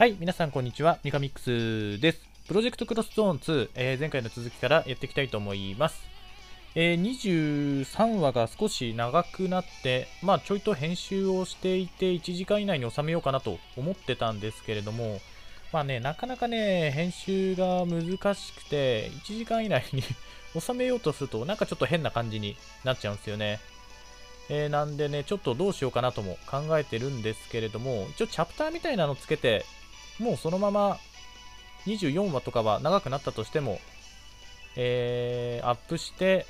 はい、皆さんこんにちは、ニカミックスです。プロジェクトクロスゾーン2、前回の続きからやっていきたいと思います。23話が少し長くなって、まあちょいと編集をしていて1時間以内に収めようかなと思ってたんですけれども、まあね、なかなかね、編集が難しくて、1時間以内に収めようとすると、なんかちょっと変な感じになっちゃうんですよね。なんでね、ちょっとどうしようかなとも考えてるんですけれども、一応チャプターみたいなのつけて、もうそのまま24話とかは長くなったとしても、アップして、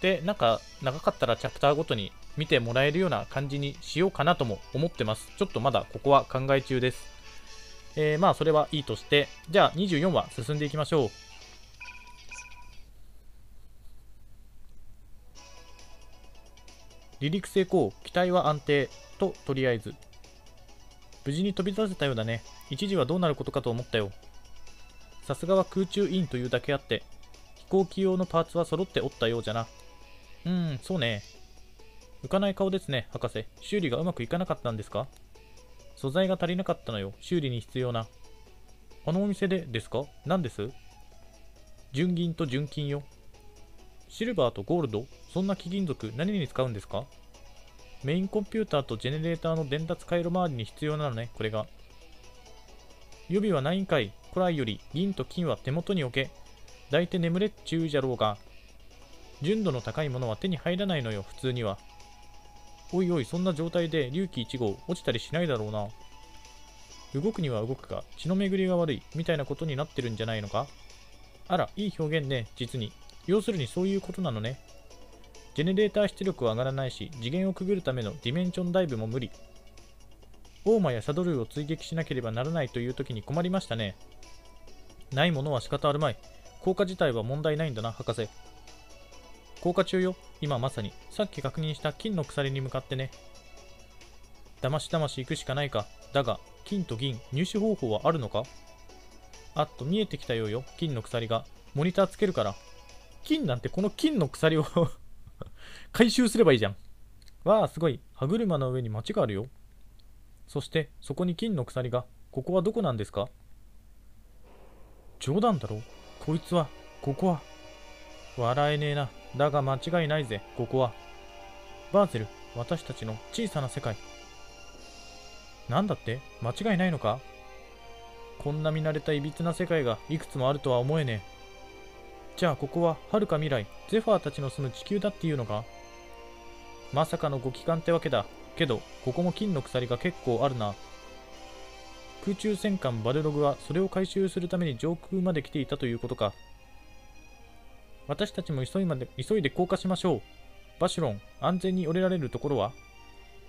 で、なんか長かったらチャプターごとに見てもらえるような感じにしようかなとも思ってます。ちょっとまだここは考え中です。まあそれはいいとして、じゃあ24話進んでいきましょう。離陸成功、機体は安定と、とりあえず。無事に飛び出せたようだね。一時はどうなることかと思ったよ。さすがは空中委員というだけあって、飛行機用のパーツは揃っておったようじゃな。そうね。浮かない顔ですね、博士。修理がうまくいかなかったんですか？素材が足りなかったのよ、修理に必要な。あのお店でですか？何です？純銀と純金よ。シルバーとゴールド？そんな貴金属、何に使うんですか？メインコンピューターとジェネレーターの伝達回路周りに必要なのね、これが。予備はないんかい。古来より銀と金は手元に置け。抱いて眠れっちゅうじゃろうが。純度の高いものは手に入らないのよ、普通には。おいおい、そんな状態で龍騎1号落ちたりしないだろうな。動くには動くが、血の巡りが悪いみたいなことになってるんじゃないのか。あら、いい表現ね、実に。要するにそういうことなのね。ジェネレーター出力は上がらないし、次元をくぐるためのディメンションダイブも無理。オーマやシャドルーを追撃しなければならないという時に困りましたね。ないものは仕方あるまい。降下自体は問題ないんだな、博士。降下中よ、今まさに。さっき確認した金の鎖に向かってね。だましだまし行くしかないか。だが、金と銀、入手方法はあるのか？あっと、見えてきたようよ、金の鎖が。モニターつけるから。金なんてこの金の鎖を回収すればいいじゃん。わあ、すごい。歯車の上に町があるよ。そして、そこに金の鎖が。ここはどこなんですか？冗談だろう。こいつは、ここは。笑えねえな。だが間違いないぜ、ここは。バーゼル、私たちの小さな世界。なんだって？間違いないのか？こんな見慣れたいびつな世界がいくつもあるとは思えねえ。じゃあここははるか未来、ゼファーたちの住む地球だっていうのか？まさかのご帰還ってわけだ。けど、ここも金の鎖が結構あるな。空中戦艦バルログはそれを回収するために上空まで来ていたということか。私たちも急いで降下しましょう。バシュロン、安全に降りられるところは？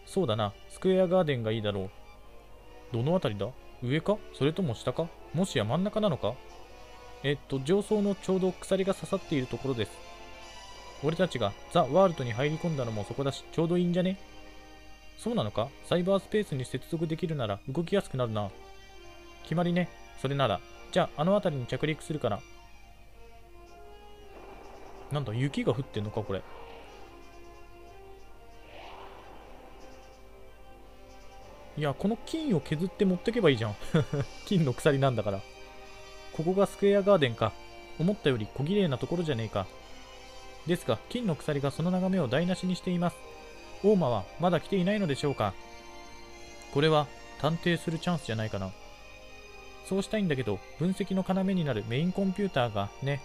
そうだな、スクエアガーデンがいいだろう。どのあたりだ？上か？それとも下か？もしや真ん中なのか？上層のちょうど鎖が刺さっているところです。俺たちがザ・ワールドに入り込んだのもそこだし、ちょうどいいんじゃね？そうなのか？サイバースペースに接続できるなら動きやすくなるな。決まりね。それなら。じゃあ、あの辺りに着陸するから。なんだ、雪が降ってんのか、これ。いや、この金を削って持ってけばいいじゃん。金の鎖なんだから。ここがスクエアガーデンか。思ったより小綺麗なところじゃねえか。ですが、金の鎖がその眺めを台無しにしています。オーマはまだ来ていないのでしょうか。これは探偵するチャンスじゃないかな。そうしたいんだけど、分析の要になるメインコンピューターがね。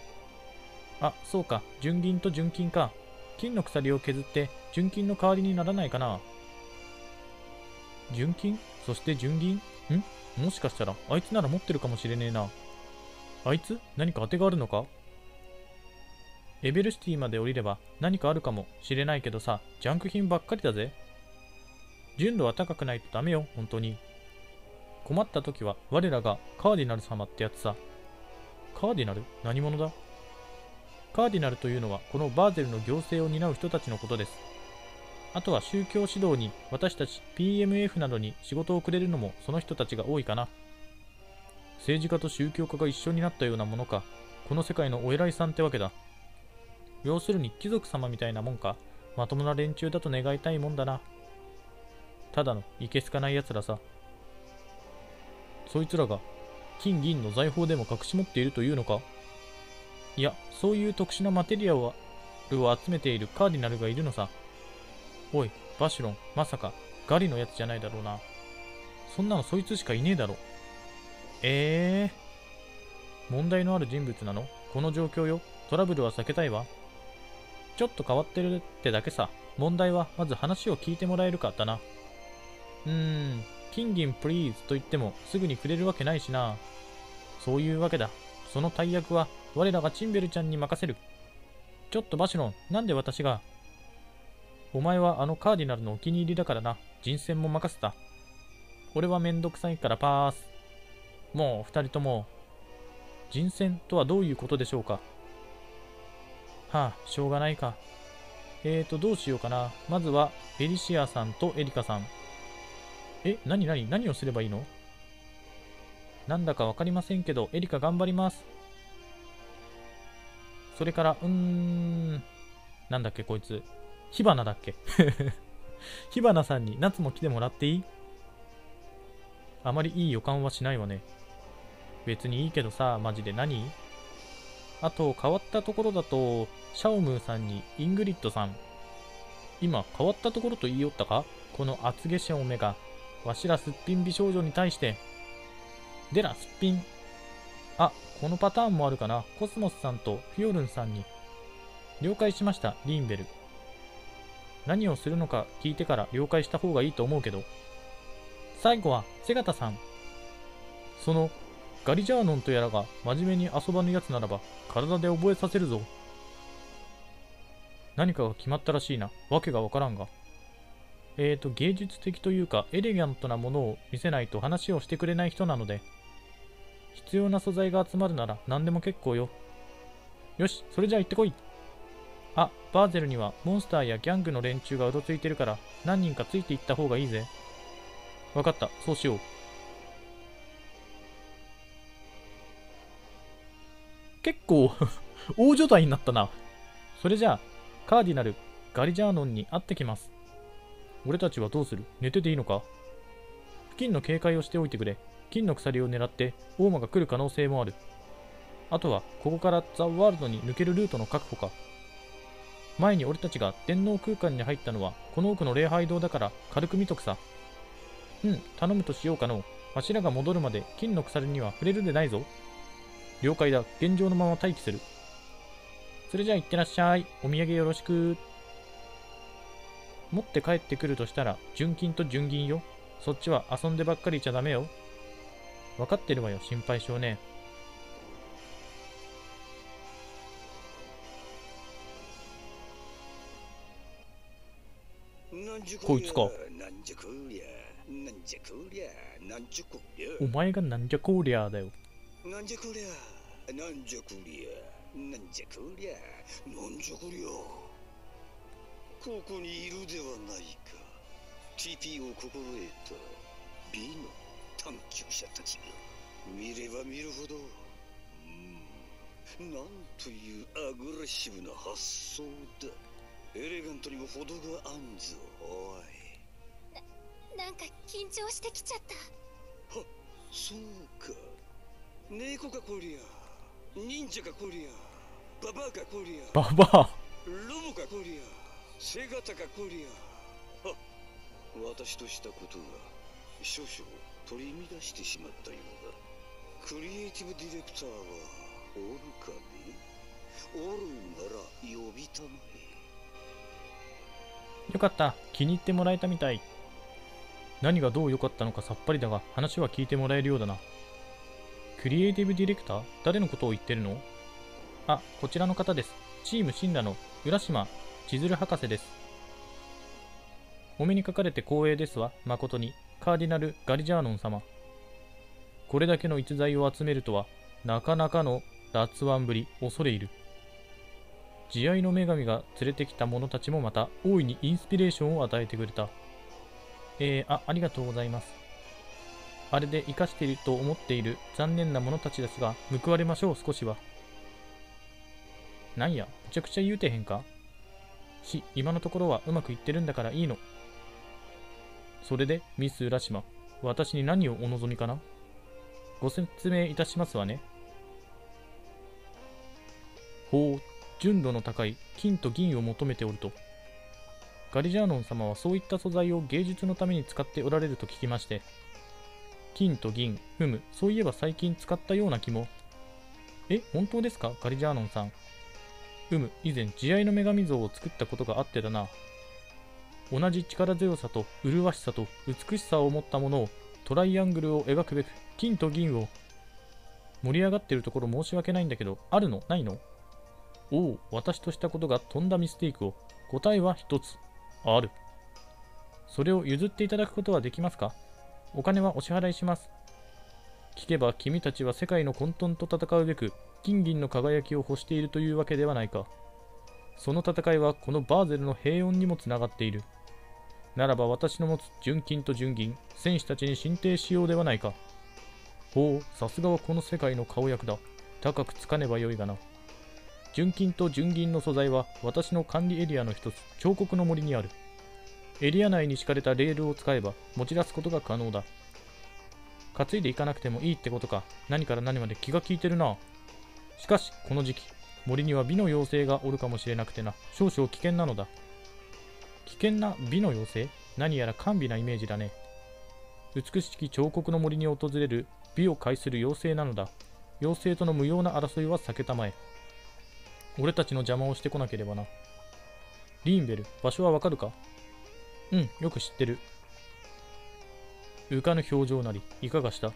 あ、そうか。純銀と純金か。金の鎖を削って純金の代わりにならないかな。純金？そして純銀？ん？もしかしたらあいつなら持ってるかもしれねえな。あいつ？何か当てがあるのか？エベルシティまで降りれば何かあるかもしれないけどさ、ジャンク品ばっかりだぜ。純度は高くないとダメよ、本当に。困った時は我らがカーディナル様ってやつさ。カーディナル？何者だ？カーディナルというのはこのバーゼルの行政を担う人たちのことです。あとは宗教指導に私たち PMF などに仕事をくれるのもその人たちが多いかな。政治家と宗教家が一緒になったようなものか。この世界のお偉いさんってわけだ。要するに貴族様みたいなもんか。まともな連中だと願いたいもんだな。ただのいけすかない奴らさ。そいつらが金銀の財宝でも隠し持っているというのか。いや、そういう特殊なマテリアルを集めているカーディナルがいるのさ。おい、バシュロン、まさかガリのやつじゃないだろうな。そんなのそいつしかいねえだろ。問題のある人物なの？この状況よ。トラブルは避けたいわ。ちょっと変わってるってだけさ。問題はまず話を聞いてもらえるかだな。金銀プリーズと言ってもすぐにくれるわけないしな。そういうわけだ。その大役は我らがチンベルちゃんに任せる。ちょっとバシロン、なんで私が。お前はあのカーディナルのお気に入りだからな。人選も任せた。俺はめんどくさいからパース。もう二人とも。人選とはどういうことでしょうか。はあ、しょうがないか。どうしようかな。まずはエリシアさんとエリカさん。何をすればいいの？なんだかわかりませんけど、エリカ頑張ります。それから、なんだっけ、こいつ。火花だっけ。火花さんに夏も来てもらっていい？あまりいい予感はしないわね。別にいいけどさ、マジで何？あと、変わったところだと、シャオムーさんにイングリッドさん。今、変わったところと言いよったか？この厚化粧目が。わしらすっぴん美少女に対して。でらすっぴん。あ、このパターンもあるかな。コスモスさんとフィオルンさんに。了解しました、リンベル。何をするのか聞いてから了解した方がいいと思うけど。最後は、セガタさん。その、ガリジャーノンとやらが真面目に遊ばぬやつならば、体で覚えさせるぞ。何かが決まったらしいな。わけがわからんが。芸術的というかエレガントなものを見せないと話をしてくれない人なので、必要な素材が集まるなら何でも結構よ。よし、それじゃあ行ってこい。あ、バーゼルにはモンスターやギャングの連中がうろついてるから、何人かついていった方がいいぜ。わかった、そうしよう。結構大所帯になったな。それじゃあカーディナル、ガリジャーノンに会ってきます。俺たちはどうする？寝てていいのか？付近の警戒をしておいてくれ。金の鎖を狙って、オーマが来る可能性もある。あとは、ここからザ・ワールドに抜けるルートの確保か。前に俺たちが電脳空間に入ったのは、この奥の礼拝堂だから、軽く見とくさ。うん、頼むとしようかのう。わしらが戻るまで、金の鎖には触れるでないぞ。了解だ。現状のまま待機する。それじゃあ、行ってらっしゃい。お土産よろしく。持って帰ってくるとしたら、純金と純銀よ。そっちは遊んでばっかりいちゃダメよ。分かってるわよ、心配性ね。こいつか。お前がなんじゃこりゃだよ。なんじゃこりゃ、なんじゃこりゃ、なんじゃこりゃ、なんじゃこりゃ。ここにいるではないか。 TP を心得た美の探求者たちが、見れば見るほど、なんというアグレッシブな発想だ。エレガントにも程があんぞ。おい、なんか緊張してきちゃった。は、そうか。猫かこりゃ、忍者かこりゃ、ババアかこりゃ、ババア、ロボかこりゃ、セガタかこりゃ。は、私としたことが少々取り乱してしまったようだ。クリエイティブディレクターはおるかね。おるなら呼びたまえ。よかった、気に入ってもらえたみたい。何がどう良かったのかさっぱりだが、話は聞いてもらえるようだな。クリエイティブディレクター、誰のことを言ってるの？あ、こちらの方です。チームシンラの浦島千鶴博士です。お目にかかれて光栄ですわ、誠に、カーディナル・ガリジャーノン様。これだけの逸材を集めるとは、なかなかの辣腕ぶり、恐れ入る。慈愛の女神が連れてきた者たちもまた、大いにインスピレーションを与えてくれた。ありがとうございます。あれで生かしていると思っている残念な者たちですが、報われましょう、少しは。なんや、むちゃくちゃ言うてへんか？し、今のところはうまくいってるんだからいいの。それで、ミス・浦島、私に何をお望みかな？ご説明いたしますわね。ほう、純度の高い金と銀を求めておると。ガリジャーノン様はそういった素材を芸術のために使っておられると聞きまして、金と銀、ふむ、そういえば最近使ったような気も。え、本当ですか、ガリジャーノンさん。ふむ、以前、慈愛の女神像を作ったことがあってだな。同じ力強さと麗しさと美しさを持ったものを、トライアングルを描くべく、金と銀を。盛り上がってるところ申し訳ないんだけど、あるのないの？おお、私としたことがとんだミステイクを。答えは一つ。ある。それを譲っていただくことはできますか？お金はお支払いします。聞けば君たちは世界の混沌と戦うべく、金銀の輝きを欲しているというわけではないか。その戦いはこのバーゼルの平穏にもつながっている。ならば私の持つ純金と純銀、戦士たちに進呈しようではないか。ほう、さすがはこの世界の顔役だ。高くつかねばよいがな。純金と純銀の素材は私の管理エリアの一つ、彫刻の森にある。エリア内に敷かれたレールを使えば持ち出すことが可能だ。担いでいかなくてもいいってことか。何から何まで気が利いてるな。しかしこの時期、森には美の妖精がおるかもしれなくてな。少々危険なのだ。危険な美の妖精？何やら甘美なイメージだね。美しき彫刻の森に訪れる美を介する妖精なのだ。妖精との無用な争いは避けたまえ。俺たちの邪魔をしてこなければな。リーンベル、場所はわかるか？うん、よく知ってる。浮かぬ表情なり、いかがした？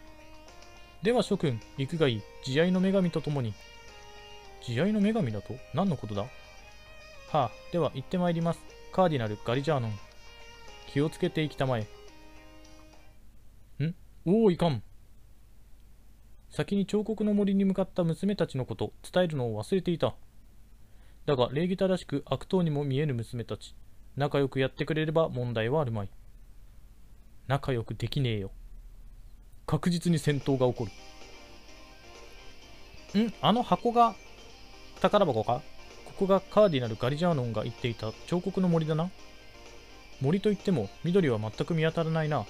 では諸君、行くがいい。慈愛の女神と共に。慈愛の女神だと？何のことだ？はあ、では行ってまいります。カーディナル・ガリジャーノン。気をつけていきたまえ。ん？おお、いかん。先に彫刻の森に向かった娘たちのこと、伝えるのを忘れていた。だが礼儀正しく悪党にも見える娘たち。仲良くやってくれれば問題はあるまい。仲良くできねえよ。確実に戦闘が起こる。ん？あの箱が宝箱か？ここがカーディナル・ガリジャーノンが言っていた彫刻の森だな。森といっても緑は全く見当たらないな。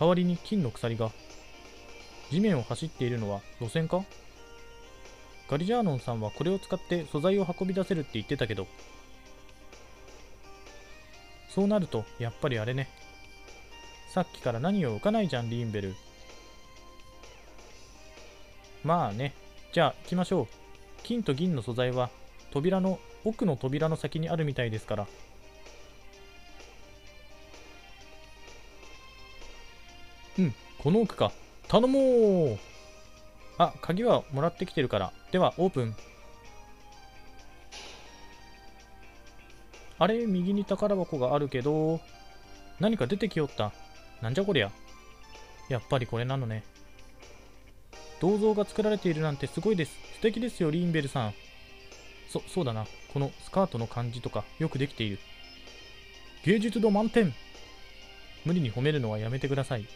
代わりに金の鎖が。地面を走っているのは路線か？ガリジャーノンさんはこれを使って素材を運び出せるって言ってたけど、そうなるとやっぱりあれね。さっきから何を浮かないじゃん、リーンベル。まあね。じゃあ行きましょう。金と銀の素材は扉の奥の扉の先にあるみたいですから。うん、この奥か。頼もう。あ、鍵はもらってきてるから。ではオープン。あれ、右に宝箱があるけど、何か出てきよった。なんじゃこりゃ。やっぱりこれなのね。銅像が作られているなんてすごいです。素敵ですよ、リーンベルさん。そうだな。このスカートの感じとかよくできている。芸術度満点。無理に褒めるのはやめてください。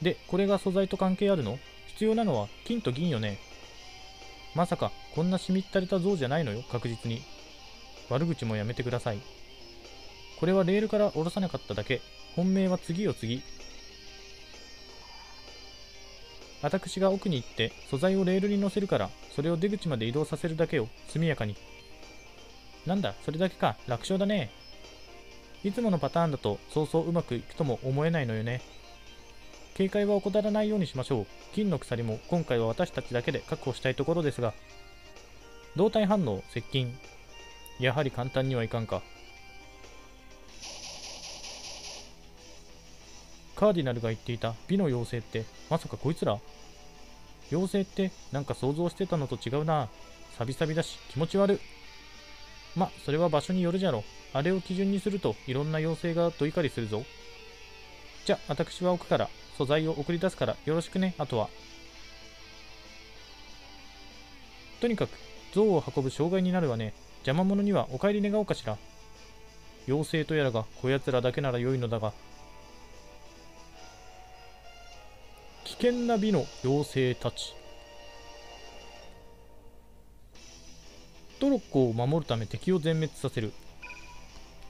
で、これが素材と関係あるの？必要なのは金と銀よね。まさかこんなしみったれた像じゃないのよ、確実に。悪口もやめてください。これはレールから下ろさなかっただけ。本命は次よ、次。私が奥に行って素材をレールに乗せるから、それを出口まで移動させるだけよ、速やかに。なんだ、それだけか。楽勝だね。いつものパターンだとそうそううまくいくとも思えないのよね。警戒は怠らないようにしましょう。金の鎖も今回は私たちだけで確保したいところですが。動体反応、接近。やはり簡単にはいかんか。カーディナルが言っていた美の妖精って、まさかこいつら？妖精ってなんか想像してたのと違うな。サビサビだし気持ち悪。ま、それは場所によるじゃろ。あれを基準にするといろんな妖精がどいかりするぞ。じゃ、私は奥から素材を送り出すからよろしくね、あとは。とにかく、像を運ぶ障害になるわね。邪魔者にはお帰り願おうかしら。妖精とやらがこやつらだけなら良いのだが。危険な美の妖精たち。トロッコを守るため敵を全滅させる。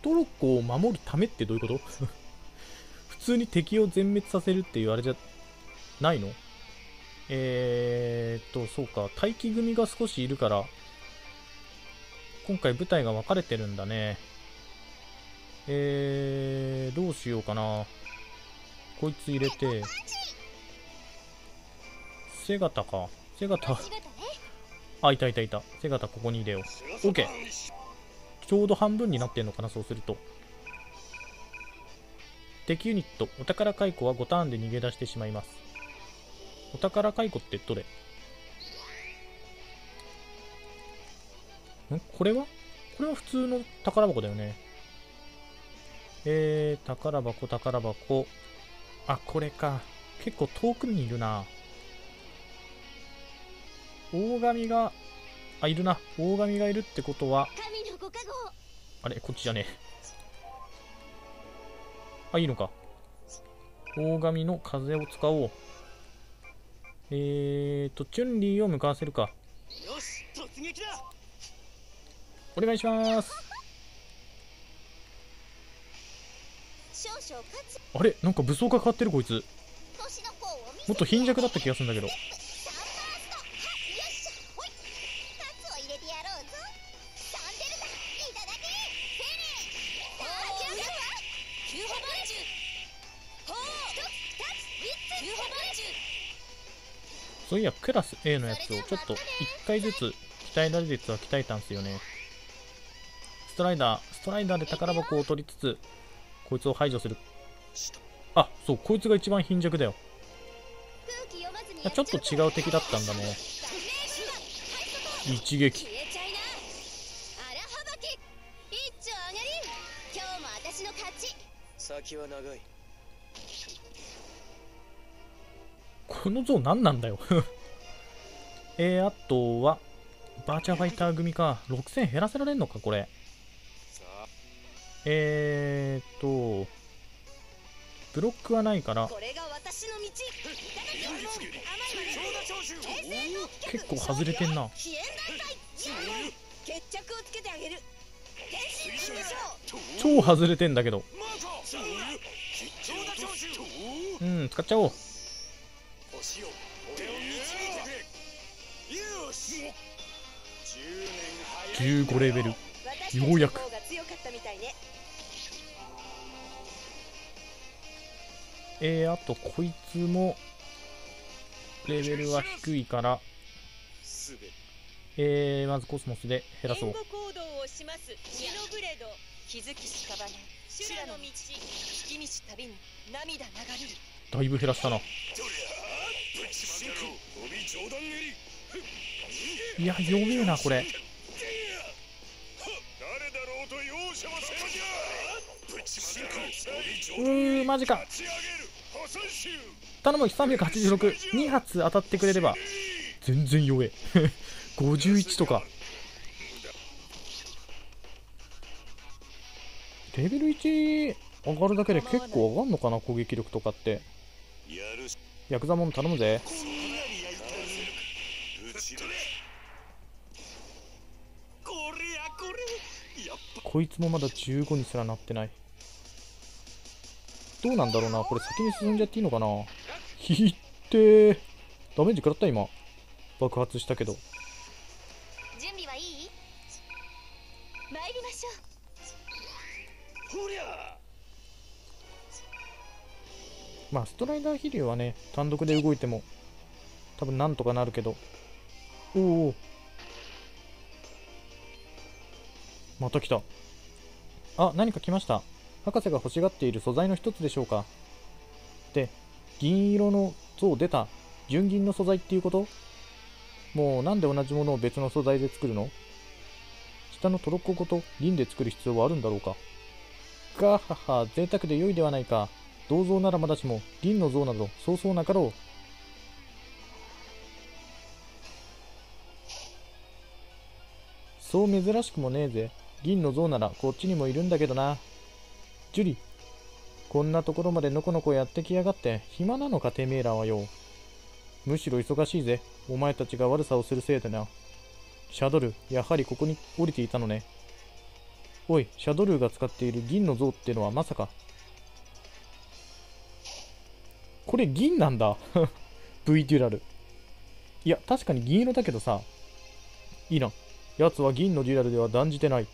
トロッコを守るためってどういうこと？普通に敵を全滅させるっていうあれじゃないの？そうか、待機組が少しいるから、今回部隊が分かれてるんだね。どうしようかな。こいつ入れて、セガタか。セガタ。あ、いたいたいた。セガタここに入れよう。OK。ちょうど半分になってんのかな、そうすると。敵ユニット、お宝解雇は5ターンで逃げ出してしまいます。お宝解雇ってどれ？ん？これは？これは普通の宝箱だよね。宝箱、宝箱。あ、これか。結構遠くにいるな。大神が、あ、いるな。大神がいるってことは、あれ、こっちじゃねえ。あ、いいのか。大神の風を使おう。チュンリーを向かわせるか。よし、突撃だ。お願いします。あれ、なんか武装が変わってるこいつ。もっと貧弱だった気がするんだけど。そういや、クラス A のやつをちょっと1回ずつ鍛えられるやつは鍛えたんですよね。ストライダーで宝箱を取りつつ、こいつを排除する。あ、そう、こいつが一番貧弱だよ。ちょっと違う敵だったんだね。一撃。この像何なんだよ。あとは、バーチャーファイター組か。6000減らせられんのか、これ。ブロックはないから、結構外れてんな。超外れてんだけど。うん、使っちゃおう。15レベル、ようやく。あとこいつもレベルは低いから、まずコスモスで減らそう。だいぶ減らしたな。いや、読めるなこれ。マジか。頼む、3862発当たってくれれば。全然弱え51とか。レベル1上がるだけで結構上がるのかな、攻撃力とかって。ヤクザモン頼むぜ。こいつもまだ15にすらなってない。どうなんだろうな、これ先に進んじゃっていいのかな。引いてダメージ食らった。今爆発したけど。準備はいい？参りましょう。ほりゃ。まあストライダー飛竜はね、単独で動いても多分なんとかなるけど。おお、また来た。あ、何か来ました。博士が欲しがっている素材の一つでしょうか。で、銀色の像出た。純銀の素材っていうこと？もうなんで同じものを別の素材で作るの？下のトロッコごと銀で作る必要はあるんだろうか。ガッハッハ、贅沢で良いではないか。銅像ならまだしも銀の像などそうそうなかろう。そう珍しくもねえぜ。銀の像ならこっちにもいるんだけどな。ジュリ、こんなところまでのこのこやってきやがって、暇なのかてめえらはよ。むしろ忙しいぜ、お前たちが悪さをするせいでな。シャドル、やはりここに降りていたのね。おい、シャドルが使っている銀の像ってのはまさかこれ銀なんだV デュラル。いや、確かに銀色だけどさ、いいな。奴は銀のデュラルでは断じてない。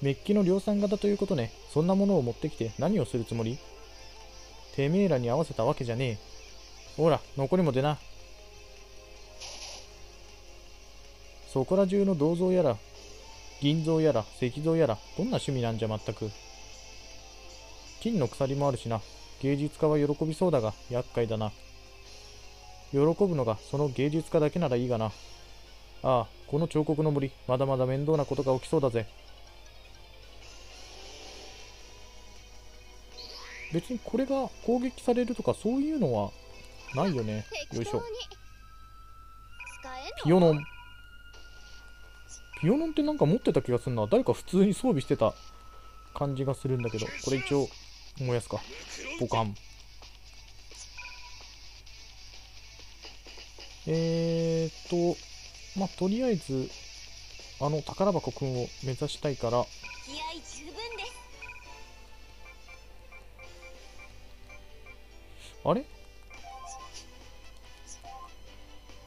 メッキの量産型ということね。そんなものを持ってきて何をするつもり？てめえらに合わせたわけじゃねえ。ほら、残りも出な。そこら中の銅像やら、銀像やら、石像やら、どんな趣味なんじゃ全く。金の鎖もあるしな。芸術家は喜びそうだが、厄介だな。喜ぶのがその芸術家だけならいいがな。ああ、この彫刻の森、まだまだ面倒なことが起きそうだぜ。別にこれが攻撃されるとかそういうのはないよね。よいしょ。ピヨノン。ピヨノンってなんか持ってた気がするな。誰か普通に装備してた感じがするんだけど、これ一応燃やすか。ポカン。まあ、とりあえずあの宝箱くんを目指したいから、あれ、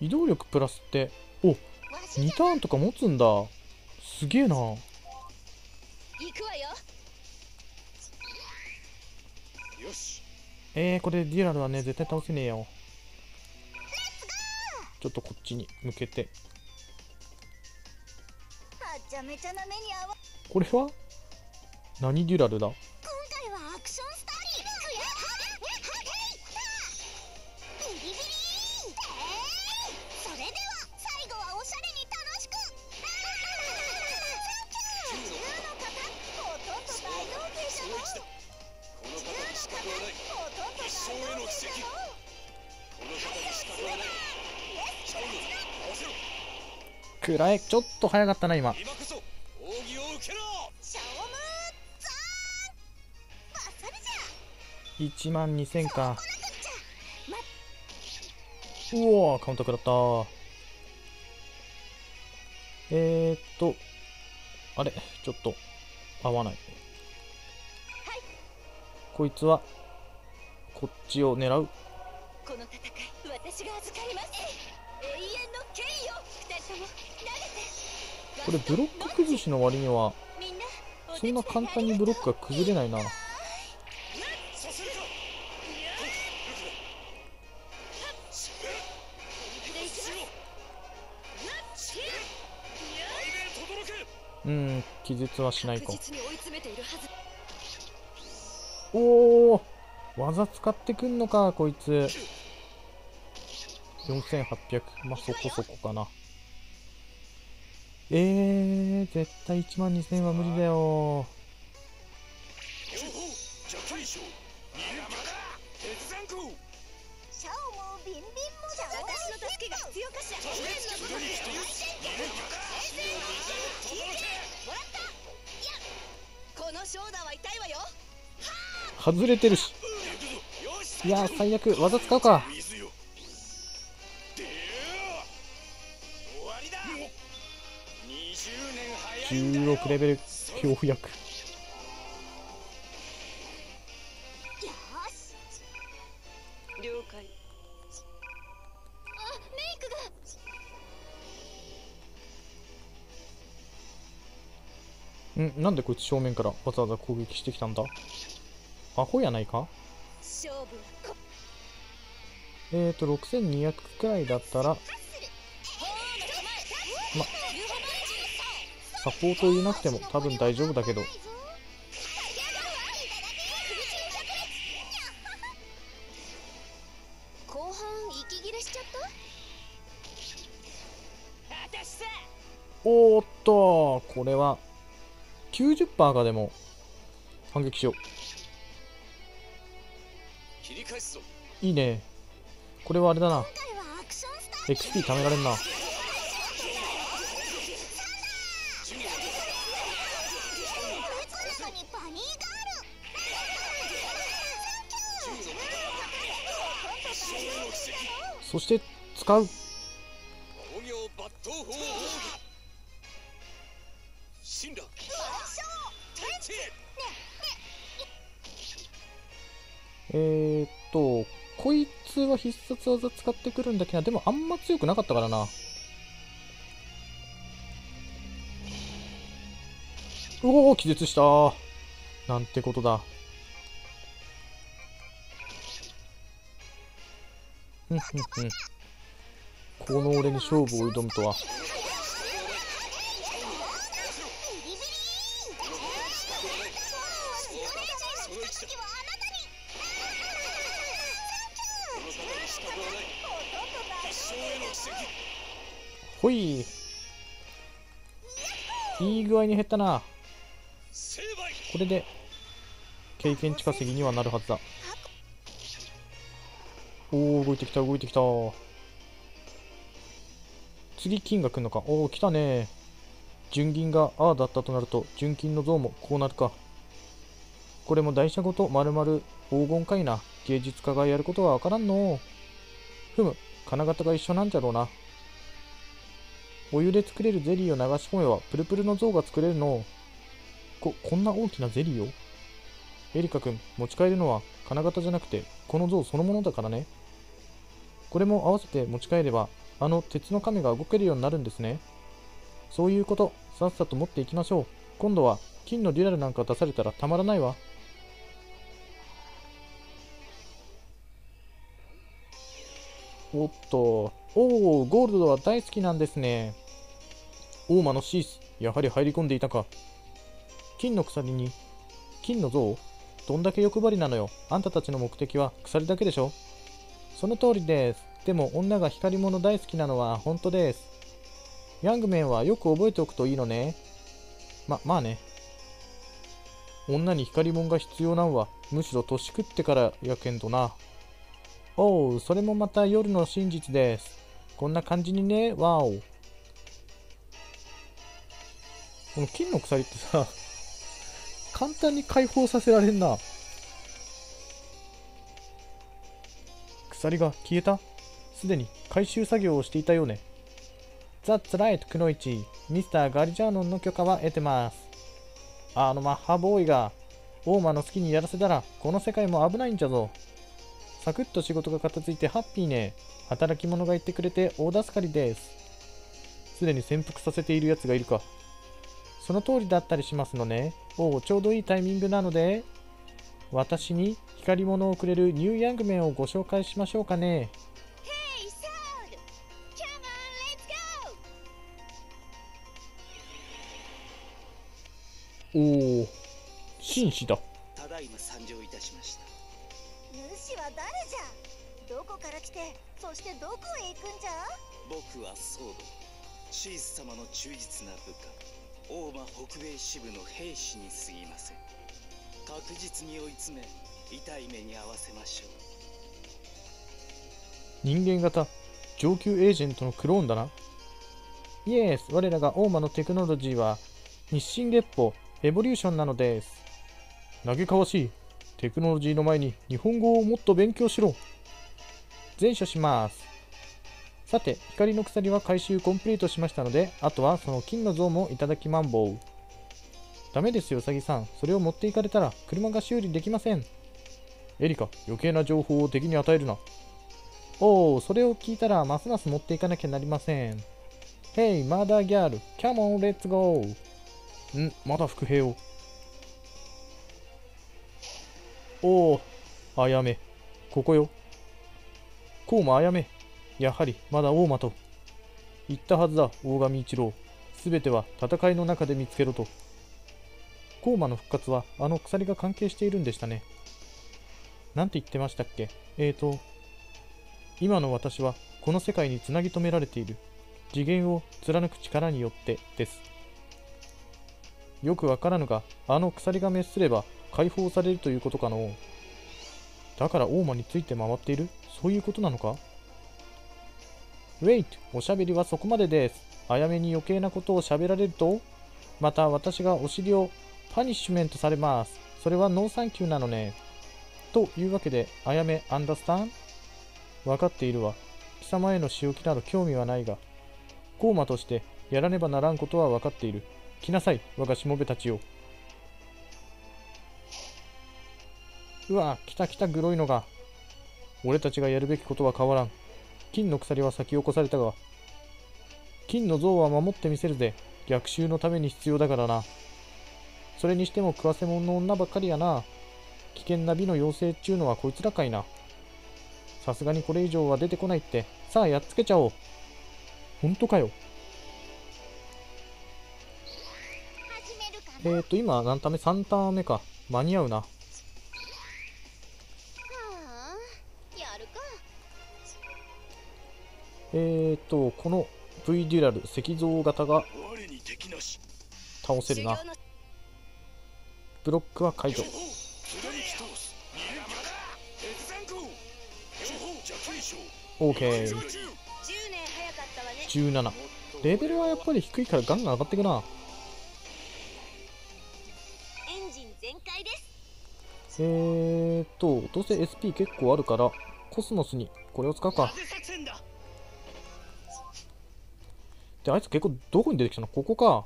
移動力プラスって、お、2ターンとか持つんだ。すげえな。これディラルはね絶対倒せねえよ。ちょっとこっちに向けて。これは何デュラルだ。暗い。ちょっと早かったな今。12000か。うおー、カウンター食らった。あれ、ちょっと合わない。こいつはこっちを狙う。これブロック崩しの割にはそんな簡単にブロックが崩れないな。うん、気絶はしないか。おお、技使ってくんのかこいつ。4800、まあそこそこかな。絶対12000は無理だよ。外れてるし。いやー最悪。技使うか。16レベル強弱。ん、なんでこいつ正面からわざわざ攻撃してきたんだ。アホやないか。6200くらいだったら、サポートを入れなくても多分大丈夫だけど。おーっと、これは 90% がでも反撃しよう。いいね。これはあれだな、 XP 貯められんな。そして使う。こいつ通は必殺技使ってくるんだけど、でもあんま強くなかったからな。おお、気絶したー。なんてことだ。この俺に勝負を挑むとは。ほい、いい具合に減ったな。これで経験値稼ぎにはなるはずだ。おお、動いてきた動いてきた。次金が来るのか。おお、来たね。純銀がああだったとなると、純金の像もこうなるか。これも台車ごと丸々黄金かいな。芸術家がやることはわからんの。ふむ、金型が一緒なんじゃろうな。お湯で作れるゼリーを流し込めばプルプルの像が作れるの。こんな大きなゼリーをエリカ君、持ち帰るのは金型じゃなくてこの像そのものだからね。これも合わせて持ち帰ればあの鉄の亀が動けるようになるんですね。そういうこと、さっさと持っていきましょう。今度は金のデュラルなんか出されたらたまらないわ。おっと、おお、ゴールドは大好きなんですね。大間のシース、やはり入り込んでいたか。金の鎖に金の像、どんだけ欲張りなのよ。あんたたちの目的は鎖だけでしょ。その通りです。でも女が光り物大好きなのは本当です。ヤングメンはよく覚えておくといいのね。まあね。女に光り物が必要なんはむしろ年食ってからやけんどな。おう、それもまた夜の真実です。こんな感じにね、わお。この金の鎖ってさ、簡単に解放させられんな。鎖が消えた？すでに回収作業をしていたようね。ザ・ツライト・くのいち、ミスター・ガリジャーノンの許可は得てます。あのマッハボーイが、オーマの好きにやらせたら、この世界も危ないんじゃぞ。サクッと仕事が片付いてハッピーね。働き者が言ってくれて大助かりです。すでに潜伏させているやつがいるか。その通りだったりしますのね。おお、ちょうどいいタイミングなので、私に光り物をくれるニューヤングメンをご紹介しましょうかね。おお、紳士だ。ただいま参上いたしました。主は誰じゃ。どこから来て、そしてどこへ行くんじゃ。僕はソード、シース様の忠実な部下、大間北米支部の兵士にすぎません。確実に追い詰め、痛い目に遭わせましょう。人間型上級エージェントのクローンだな。イエス、我らが大間のテクノロジーは日進月歩エボリューションなのです。嘆かわしい。テクノロジーの前に日本語をもっと勉強しろ。善処します。さて、光の鎖は回収コンプリートしましたので、あとはその金の像もいただきまんぼう。ダメですよ、ウサギさん。それを持っていかれたら車が修理できません。エリカ、余計な情報を敵に与えるな。おお、それを聞いたらますます持っていかなきゃなりません。ヘイ、マーダーギャール、キャモン、レッツゴー。ん、まだ伏兵を。おお、あやめ、ここよ。こうもあやめ、やはりまだ大間と言ったはずだ。大神一郎、すべては戦いの中で見つけろと。こうまの復活はあの鎖が関係しているんでしたね。なんて言ってましたっけ。今の私はこの世界につなぎ止められている、次元を貫く力によってです。よくわからぬが、あの鎖が滅すれば解放されるということかの。だから大間について回っている、そういうことなのか。ウェイト、おしゃべりはそこまでです。あやめに余計なことをしゃべられると、また私がお尻をパニッシュメントされます。それはノーサンキューなのね。というわけで、あやめ、アンダースタン。分かっているわ。貴様への仕置きなど興味はないが、コーマとしてやらねばならんことは分かっている。来なさい、我がしもべたちよ。うわ、来た来た、グロいのが。俺たちがやるべきことは変わらん。金の鎖は先を越されたが、金の像は守ってみせるぜ。逆襲のために必要だからな。それにしても食わせ者の女ばっかりやな。危険な美の妖精っちゅうのはこいつらかいな。さすがにこれ以上は出てこないって。さあやっつけちゃおう。ほんとかよ。今何ターン目 ?3 ターン目か。間に合うな。この V デュラル石像型が倒せるな。ブロックは解除。OK。17。レベルはやっぱり低いからガンガン上がっていくな。どうせ SP 結構あるから、コスモスにこれを使うか。で、あいつ結構どこに出てきたの？ここか。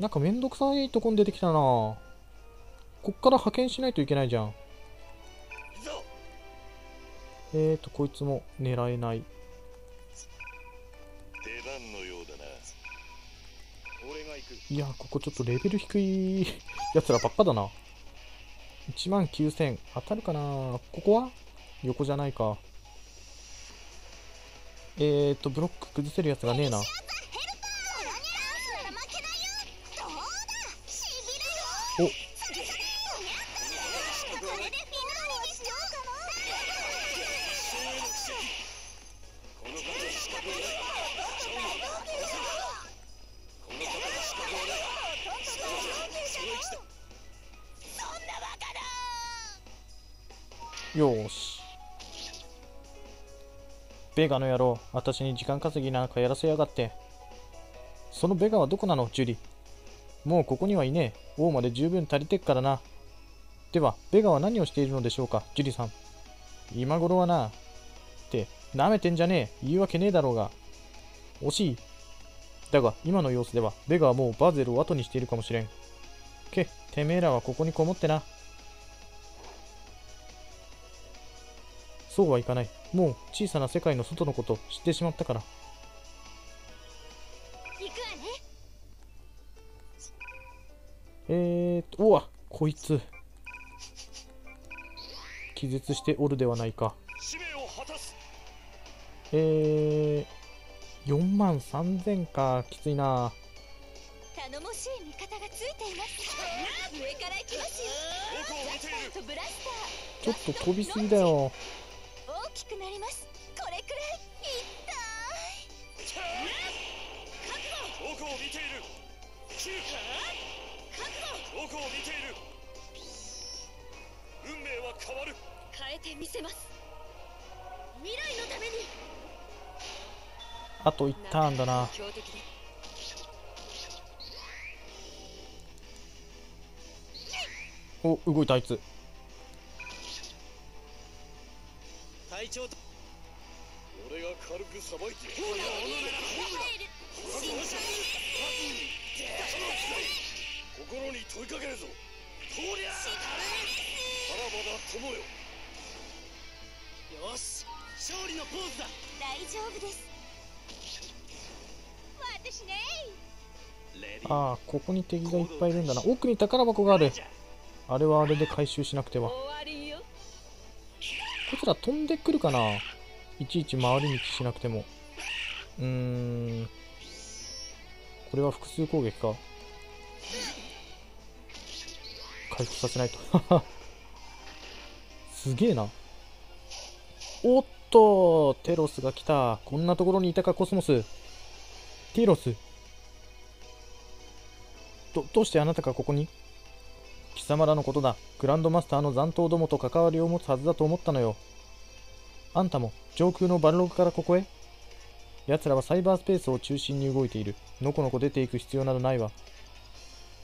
なんかめんどくさいとこに出てきたな。こっから派遣しないといけないじゃん。こいつも狙えない。いや、ここちょっとレベル低いやつらばっかだな。19000当たるかな。ここは横じゃないか。ブロック崩せるやつがねえな。お、よし。ベガの野郎、私に時間稼ぎなんかやらせやがって。そのベガはどこなの、ジュリ。もうここにはいねえ。王まで十分足りてっからな。では、ベガは何をしているのでしょうか、ジュリさん。今頃はな。って、なめてんじゃねえ。言うわけねえだろうが。惜しい。だが、今の様子では、ベガはもうバーゼルを後にしているかもしれん。け、てめえらはここにこもってな。そうはいかない。もう小さな世界の外のこと知ってしまったから。行くわね。うわ、こいつ気絶しておるではないか。43000か。きついな。頼もしい味方がついています。上から行きますよ。ちょっと飛びすぎだよ。大きくなります。これくらい痛い。奥を見ている。奥を見ている。運命は変わる。変えてみせます。未来のために。あと1ターンだな。お、動いたあいつ。ああ、ここに敵がいっぱいいるんだな。奥に宝箱がある。あれはあれで回収しなくては。こいつら飛んでくるかな。いちいち回り道しなくても。これは複数攻撃か。回復させないと。すげえな。おっと、テロスが来た。こんなところにいたか、コスモス。ティロス。どうしてあなたがここに？貴様らのことだ。グランドマスターの残党どもと関わりを持つはずだと思ったのよ。あんたも上空のバルログからここへ。奴らはサイバースペースを中心に動いている。のこのこ出ていく必要などないわ。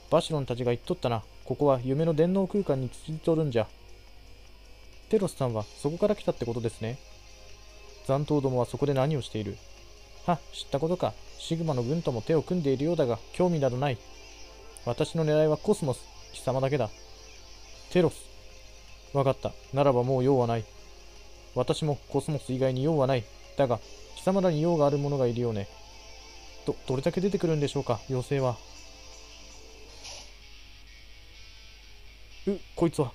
バシロンたちが言っとったな。ここは夢の電脳空間に包みとるんじゃ。テロスさんはそこから来たってことですね。残党どもはそこで何をしている？は、知ったことか。シグマの軍とも手を組んでいるようだが、興味などない。私の狙いはコスモス。貴様だけだ。テロス。わかった。ならばもう用はない。私もコスモス以外に用はない。だが、貴様らに用がある者がいるよね。どれだけ出てくるんでしょうか、妖精は。こいつは。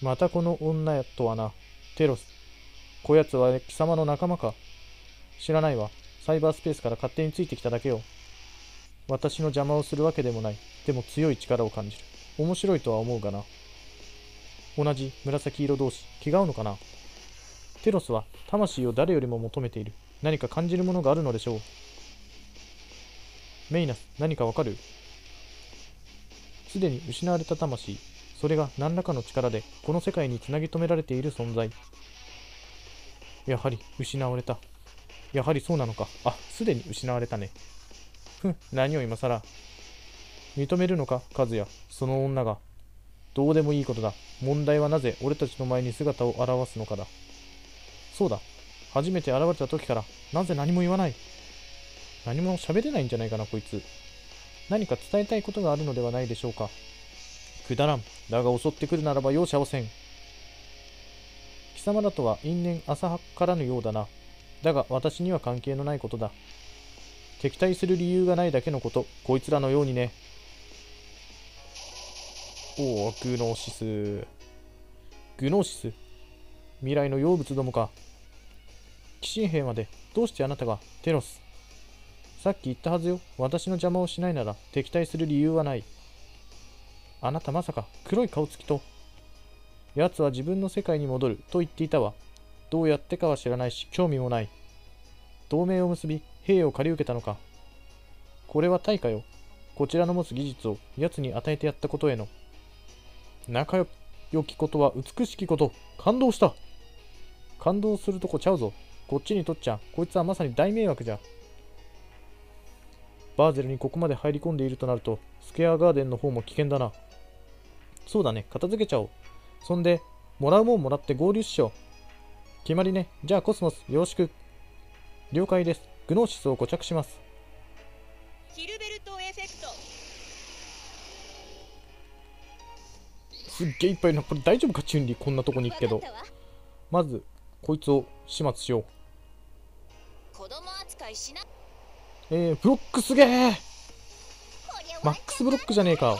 またこの女やとはな。テロス。こやつは貴様の仲間か。知らないわ。サイバースペースから勝手についてきただけよ。私の邪魔をするわけでもない。でも強い力を感じる。面白いとは思うがな。同じ紫色同士、気が合うのかな。テロスは魂を誰よりも求めている。何か感じるものがあるのでしょう。メイナス、何かわかる？すでに失われた魂、それが何らかの力でこの世界につなぎ止められている存在。やはり失われた。やはりそうなのか。あ、すでに失われたね。ふん、何を今さら。認めるのか、カズヤ、その女が。どうでもいいことだ。問題はなぜ俺たちの前に姿を現すのかだ。そうだ。初めて現れた時から、なぜ何も言わない。何も喋れないんじゃないかな、こいつ。何か伝えたいことがあるのではないでしょうか。くだらん。だが襲ってくるならば容赦をせん。貴様らとは因縁浅はからぬようだな。だが私には関係のないことだ。敵対する理由がないだけのこと、こいつらのようにね。おお、グノーシス。グノーシス？未来の妖物どもか。鬼神兵まで、どうしてあなたが、テロス。さっき言ったはずよ。私の邪魔をしないなら敵対する理由はない。あなたまさか、黒い顔つきと。奴は自分の世界に戻ると言っていたわ。どうやってかは知らないし、興味もない。同盟を結び、兵を借り受けたのか。これは対価よ。こちらの持つ技術を奴に与えてやったことへの。仲良きことは美しきこと。感動した。感動するとこちゃうぞ。こっちにとっちゃん。こいつはまさに大迷惑じゃ。バーゼルにここまで入り込んでいるとなると、スケアガーデンの方も危険だな。そうだね、片付けちゃおう。そんで、もらうもんもらって合流しよう。決まりね。じゃあコスモス、よろしく。了解です。グノーシスを固着します。ヒルベルトエフェクト。すっげえいっぱいいるな。これ大丈夫か、チュンリー。こんなとこに行くけど。まず、こいつを始末しよう。子供扱いしな。ブロックすげえ。マックスブロックじゃねえか。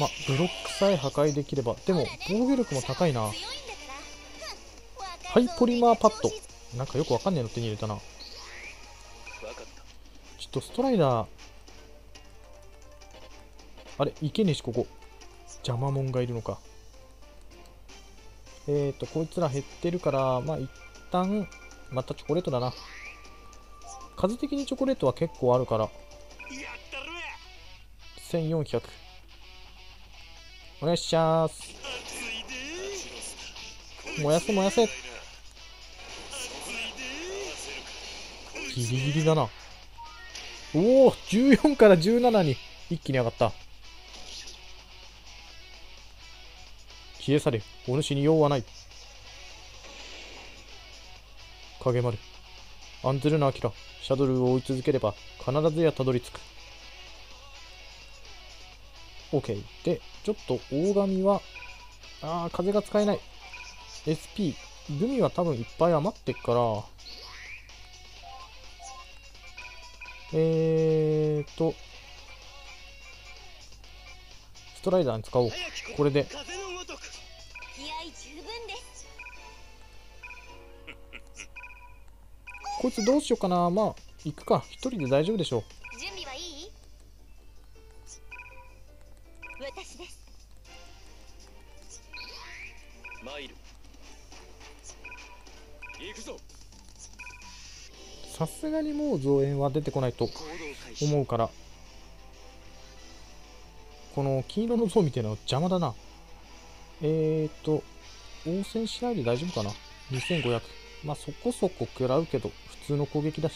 ま、ブロックさえ破壊できれば。でも防御力も高いな。ハイポリマーパッド、なんかよくわかんねえの手に入れたな。ちょっとストライダー、あれいけねえし、ここ邪魔もんがいるのか。こいつら減ってるから、まあ、一旦、またチョコレートだな。数的にチョコレートは結構あるから。1400。お願いします。燃やせ燃やせ。ギリギリだな。おお、14から17に一気に上がった。消え去れ、お主に用はない。影丸、アンズルナ・アキラ、シャドルを追い続ければ必ずやたどり着く。OK。で、ちょっと大神は、風が使えない。SP、グミは多分いっぱい余ってっから、ストライダーに使おう。これで。こいつどうしようかな。まあ行くか。一人で大丈夫でしょう。準備はいい？私です。参る。行くぞ。さすがにもう増援は出てこないと思うから、この黄色の像みたいなの邪魔だな。応戦しないで大丈夫かな。2500。まあそこそこ食らうけど普通の攻撃だし。